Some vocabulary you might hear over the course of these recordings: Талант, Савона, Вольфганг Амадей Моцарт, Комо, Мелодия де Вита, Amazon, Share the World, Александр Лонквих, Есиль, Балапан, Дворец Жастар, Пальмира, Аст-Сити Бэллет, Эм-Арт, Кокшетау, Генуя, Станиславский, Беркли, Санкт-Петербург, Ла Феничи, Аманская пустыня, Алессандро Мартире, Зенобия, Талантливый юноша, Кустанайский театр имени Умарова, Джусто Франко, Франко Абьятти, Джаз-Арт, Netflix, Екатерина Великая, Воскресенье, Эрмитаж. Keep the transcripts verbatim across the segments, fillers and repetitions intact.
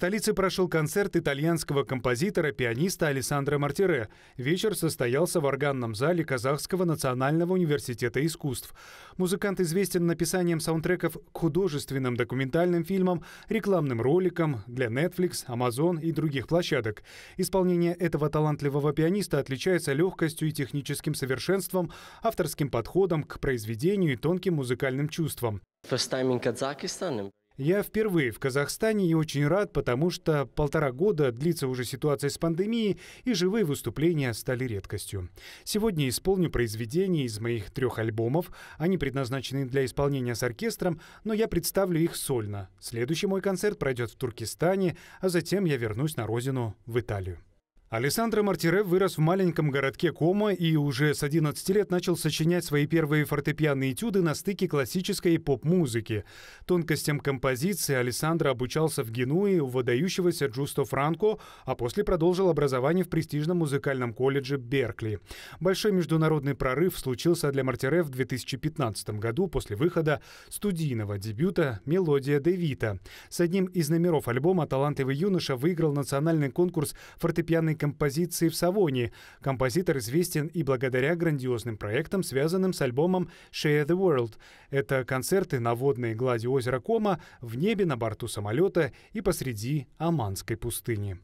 столице прошел концерт итальянского композитора-пианиста Алессандро Мартире. Вечер состоялся в органном зале Казахского национального университета искусств. Музыкант известен написанием саундтреков к художественным документальным фильмам, рекламным роликам для Netflix, Amazon и других площадок. Исполнение этого талантливого пианиста отличается легкостью и техническим совершенством, авторским подходом к произведению и тонким музыкальным чувствам. Я впервые в Казахстане и очень рад, потому что полтора года длится уже ситуация с пандемией, и живые выступления стали редкостью. Сегодня исполню произведения из моих трех альбомов. Они предназначены для исполнения с оркестром, но я представлю их сольно. Следующий мой концерт пройдет в Туркестане, а затем я вернусь на родину, в Италию. Алессандро Мартире вырос в маленьком городке Комо и уже с одиннадцати лет начал сочинять свои первые фортепианные этюды на стыке классической и поп-музыки. Тонкостям композиции Алессандро обучался в Генуе у выдающегося Джусто Франко, а после продолжил образование в престижном музыкальном колледже Беркли. Большой международный прорыв случился для Мартире в две тысячи пятнадцатом году после выхода студийного дебюта «Мелодия де Вита». С одним из номеров альбома «Талантливый юноша» выиграл национальный конкурс фортепианной композиции в Савоне. Композитор известен и благодаря грандиозным проектам, связанным с альбомом Share the World. Это концерты на водной глади озера Комо, в небе, на борту самолета и посреди Аманской пустыни.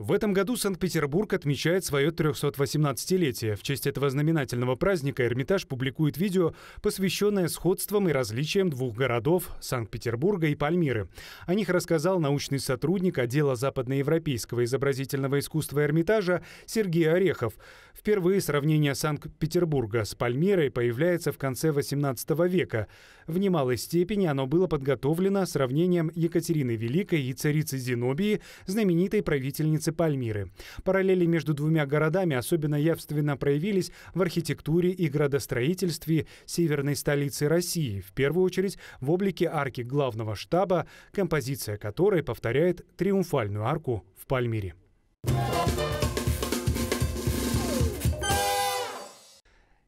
В этом году Санкт-Петербург отмечает свое трёхсотвосемнадцатилетие. В честь этого знаменательного праздника Эрмитаж публикует видео, посвященное сходствам и различиям двух городов – Санкт-Петербурга и Пальмиры. О них рассказал научный сотрудник отдела западноевропейского изобразительного искусства Эрмитажа Сергей Орехов. Впервые сравнение Санкт-Петербурга с Пальмирой появляется в конце восемнадцатого века. В немалой степени оно было подготовлено сравнением Екатерины Великой и царицы Зенобии, знаменитой правительницы Пальмиры. Параллели между двумя городами особенно явственно проявились в архитектуре и градостроительстве северной столицы России, в первую очередь в облике арки главного штаба, композиция которой повторяет триумфальную арку в Пальмире.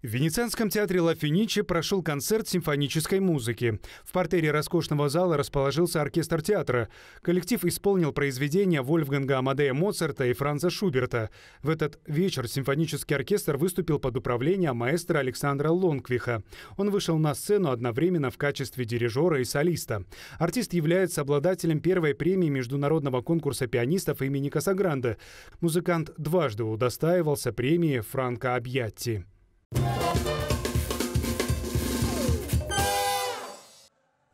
В Венецианском театре Ла Феничи прошел концерт симфонической музыки. В партере роскошного зала расположился оркестр театра. Коллектив исполнил произведения Вольфганга Амадея Моцарта и Франца Шуберта. В этот вечер симфонический оркестр выступил под управлением маэстро Александра Лонквиха. Он вышел на сцену одновременно в качестве дирижера и солиста. Артист является обладателем первой премии международного конкурса пианистов имени Касагранде. Музыкант дважды удостаивался премии Франко Абьятти.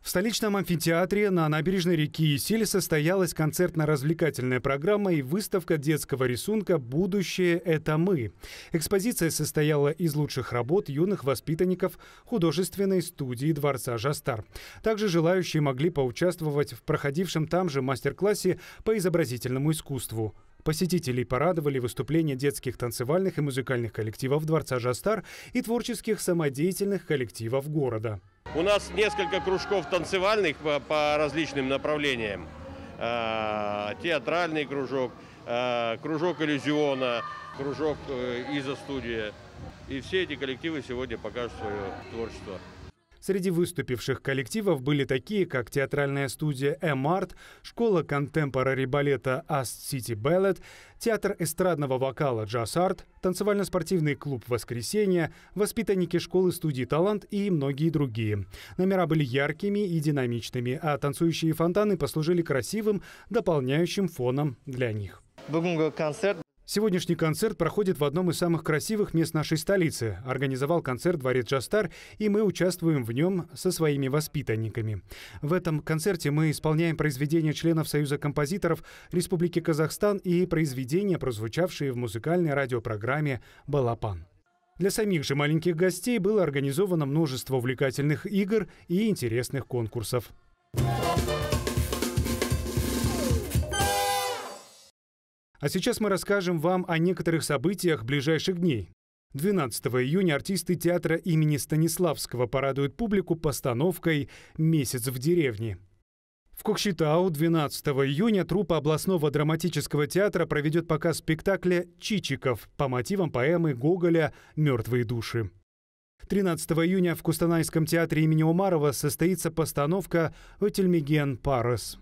В столичном амфитеатре на набережной реки Есиль состоялась концертно-развлекательная программа и выставка детского рисунка «Будущее – это мы». Экспозиция состояла из лучших работ юных воспитанников художественной студии Дворца Жастар. Также желающие могли поучаствовать в проходившем там же мастер-классе по изобразительному искусству. Посетителей порадовали выступления детских танцевальных и музыкальных коллективов Дворца Жастар и творческих самодеятельных коллективов города. У нас несколько кружков танцевальных по, по различным направлениям. Э, театральный кружок, э, кружок иллюзиона, кружок э, изо-студия. И все эти коллективы сегодня покажут свое творчество. Среди выступивших коллективов были такие, как театральная студия «Эм-Арт», школа контемпорари балета «Аст-Сити Бэллет», театр эстрадного вокала «Джаз-Арт», танцевально-спортивный клуб «Воскресенье», воспитанники школы-студии «Талант» и многие другие. Номера были яркими и динамичными, а танцующие фонтаны послужили красивым, дополняющим фоном для них. Сегодняшний концерт проходит в одном из самых красивых мест нашей столицы. Организовал концерт «Дворец Жастар», и мы участвуем в нем со своими воспитанниками. В этом концерте мы исполняем произведения членов Союза композиторов Республики Казахстан и произведения, прозвучавшие в музыкальной радиопрограмме «Балапан». Для самих же маленьких гостей было организовано множество увлекательных игр и интересных конкурсов. А сейчас мы расскажем вам о некоторых событиях ближайших дней. двенадцатого июня артисты театра имени Станиславского порадуют публику постановкой «Месяц в деревне». В Кокшетау двенадцатого июня труппа областного драматического театра проведет показ спектакля «Чичиков» по мотивам поэмы Гоголя «Мертвые души». тринадцатого июня в Кустанайском театре имени Умарова состоится постановка «Отельмеген Парус».